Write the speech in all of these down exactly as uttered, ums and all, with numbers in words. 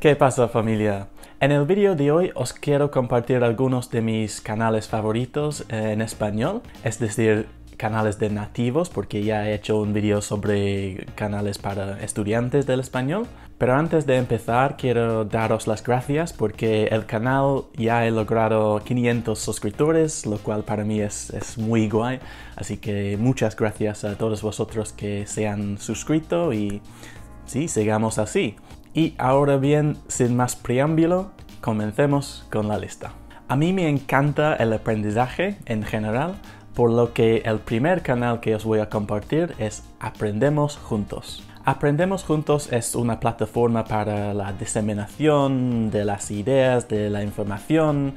¿Qué pasa, familia? En el vídeo de hoy os quiero compartir algunos de mis canales favoritos en español, es decir, canales de nativos, porque ya he hecho un vídeo sobre canales para estudiantes del español. Pero antes de empezar quiero daros las gracias porque el canal ya he logrado quinientos suscriptores, lo cual para mí es, es muy guay. Así que muchas gracias a todos vosotros que se han suscrito y sí, sigamos así. Y ahora bien, sin más preámbulo, comencemos con la lista. A mí me encanta el aprendizaje en general, por lo que el primer canal que os voy a compartir es Aprendemos Juntos. Aprendemos Juntos es una plataforma para la diseminación de las ideas, de la información,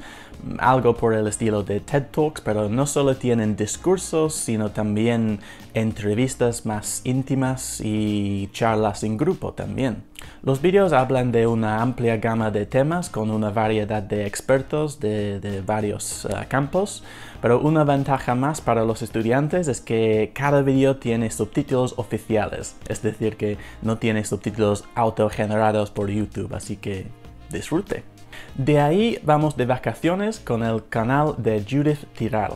algo por el estilo de TED Talks, pero no solo tienen discursos, sino también entrevistas más íntimas y charlas en grupo también. Los vídeos hablan de una amplia gama de temas con una variedad de expertos de, de varios uh, campos, pero una ventaja más para los estudiantes es que cada vídeo tiene subtítulos oficiales, es decir, que que no tiene subtítulos autogenerados por YouTube, así que disfrute. De ahí vamos de vacaciones con el canal de Judith Tiral.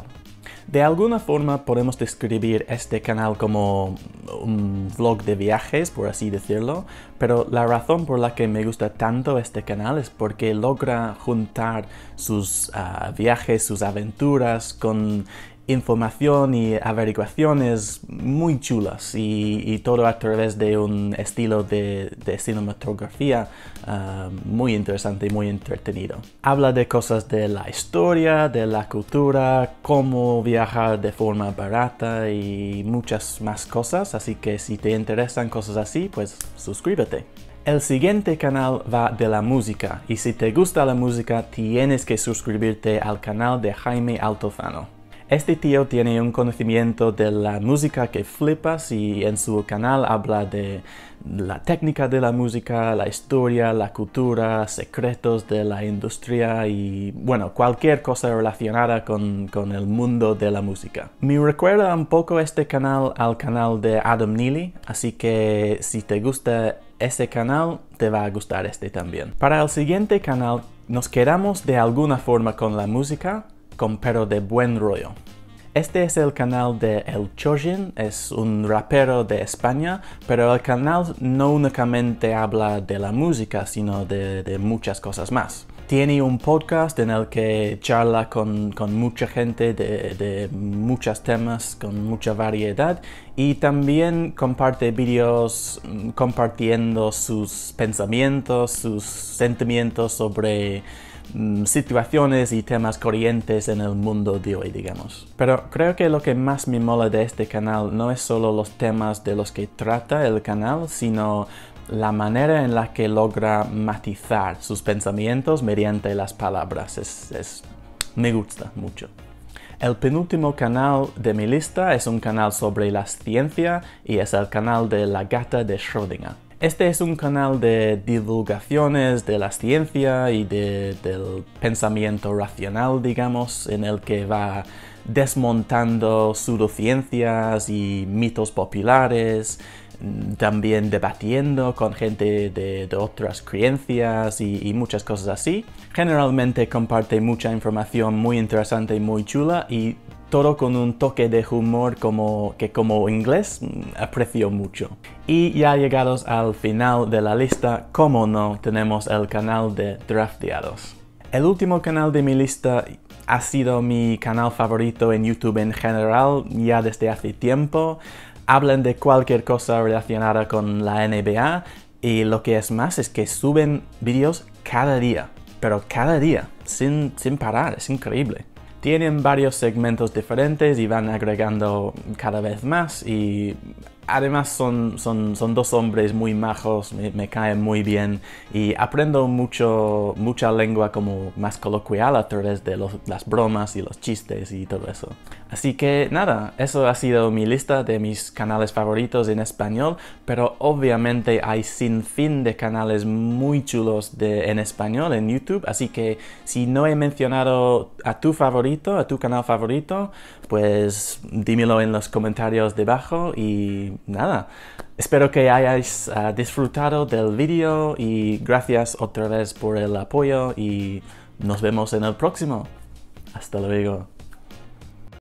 De alguna forma podemos describir este canal como un vlog de viajes, por así decirlo, pero la razón por la que me gusta tanto este canal es porque logra juntar sus uh, viajes, sus aventuras con información y averiguaciones muy chulas y, y todo a través de un estilo de, de cinematografía uh, muy interesante y muy entretenido. Habla de cosas de la historia, de la cultura, cómo viajar de forma barata y muchas más cosas, así que si te interesan cosas así, pues suscríbete. El siguiente canal va de la música y si te gusta la música tienes que suscribirte al canal de Jaime Altozano. Este tío tiene un conocimiento de la música que flipas y en su canal habla de la técnica de la música, la historia, la cultura, secretos de la industria y, bueno, cualquier cosa relacionada con, con el mundo de la música. Me recuerda un poco este canal al canal de Adam Neely, así que si te gusta este canal, te va a gustar este también. Para el siguiente canal, nos quedamos de alguna forma con la música, con pero de buen rollo. Este es el canal de El Chojin, es un rapero de España, pero el canal no únicamente habla de la música, sino de, de muchas cosas más. Tiene un podcast en el que charla con, con mucha gente de, de muchos temas, con mucha variedad, y también comparte vídeos compartiendo sus pensamientos, sus sentimientos sobre situaciones y temas corrientes en el mundo de hoy, digamos. Pero creo que lo que más me mola de este canal no es solo los temas de los que trata el canal, sino la manera en la que logra matizar sus pensamientos mediante las palabras. Es, es, me gusta mucho. El penúltimo canal de mi lista es un canal sobre la ciencia y es el canal de La Gata de Schrödinger. Este es un canal de divulgaciones de la ciencia y de, del pensamiento racional, digamos, en el que va desmontando pseudociencias y mitos populares, también debatiendo con gente de, de otras creencias y, y muchas cosas así. Generalmente comparte mucha información muy interesante y muy chula y todo con un toque de humor como, que como inglés aprecio mucho. Y ya llegados al final de la lista, como no, tenemos el canal de Drafteados. El último canal de mi lista ha sido mi canal favorito en YouTube en general ya desde hace tiempo. Hablan de cualquier cosa relacionada con la N B A y lo que es más es que suben vídeos cada día, pero cada día, sin, sin parar, es increíble. Tienen varios segmentos diferentes y van agregando cada vez más y además son, son, son dos hombres muy majos, me, me caen muy bien y aprendo mucho, mucha lengua como más coloquial a través de los, las bromas y los chistes y todo eso. Así que nada, eso ha sido mi lista de mis canales favoritos en español, pero obviamente hay sin fin de canales muy chulos de, en español en YouTube, así que si no he mencionado a tu favorito, a tu canal favorito, pues dímelo en los comentarios debajo y nada, Espero que hayáis uh, disfrutado del vídeo y gracias otra vez por el apoyo y nos vemos en el próximo. Hasta luego.